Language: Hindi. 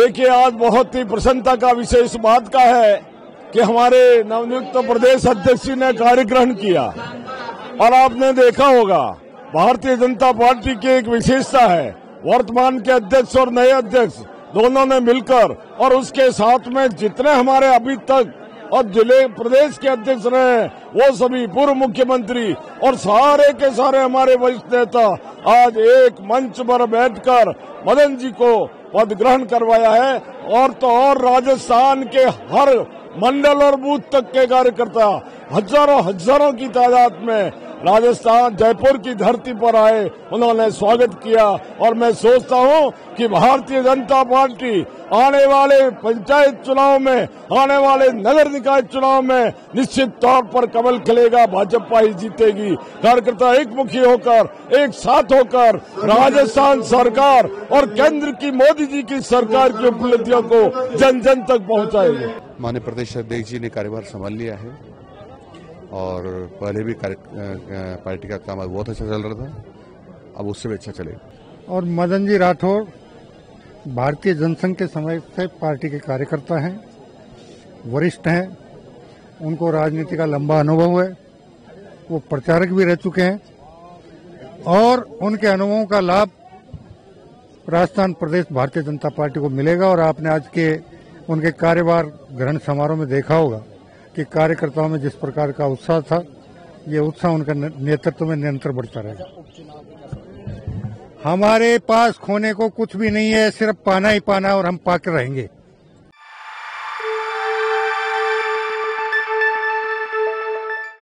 देखिए, आज बहुत ही प्रसन्नता का विषय इस बात का है कि हमारे नवनियुक्त प्रदेश अध्यक्ष जी ने कार्यग्रहण किया और आपने देखा होगा भारतीय जनता पार्टी की एक विशेषता है, वर्तमान के अध्यक्ष और नए अध्यक्ष दोनों ने मिलकर और उसके साथ में जितने हमारे अभी तक और जिले प्रदेश के अध्यक्ष रहे वो सभी पूर्व मुख्यमंत्री और सारे के सारे हमारे वरिष्ठ नेता आज एक मंच पर बैठकर मदन जी को पद ग्रहण करवाया है। और तो और राजस्थान के हर मंडल और बूथ तक के कार्यकर्ता हजारों की तादाद में राजस्थान जयपुर की धरती पर आए, उन्होंने स्वागत किया। और मैं सोचता हूं कि भारतीय जनता पार्टी आने वाले पंचायत चुनाव में, आने वाले नगर निकाय चुनाव में निश्चित तौर पर कमल खिलेगा, भाजपा ही जीतेगी। कार्यकर्ता एक मुखी होकर, एक साथ होकर राजस्थान सरकार और केंद्र की मोदी जी की सरकार की उपलब्धियों को जन जन तक पहुंचाएंगे। माननीय प्रदेश अध्यक्ष जी ने कार्यभार संभाल लिया है और पहले भी पार्टी का काम बहुत अच्छा चल रहा था, अब उससे भी अच्छा चलेगा। और मदन जी राठौड़ भारतीय जनसंघ के समय से पार्टी के कार्यकर्ता हैं, वरिष्ठ हैं, उनको राजनीति का लंबा अनुभव है, वो प्रचारक भी रह चुके हैं और उनके अनुभवों का लाभ राजस्थान प्रदेश भारतीय जनता पार्टी को मिलेगा। और आपने आज के उनके कार्यभार ग्रहण समारोह में देखा होगा कि कार्यकर्ताओं में जिस प्रकार का उत्साह था, ये उत्साह उनका नेतृत्व में निरंतर बढ़ता रहेगा। हमारे पास खोने को कुछ भी नहीं है, सिर्फ पाना ही पाना और हम पाकर रहेंगे।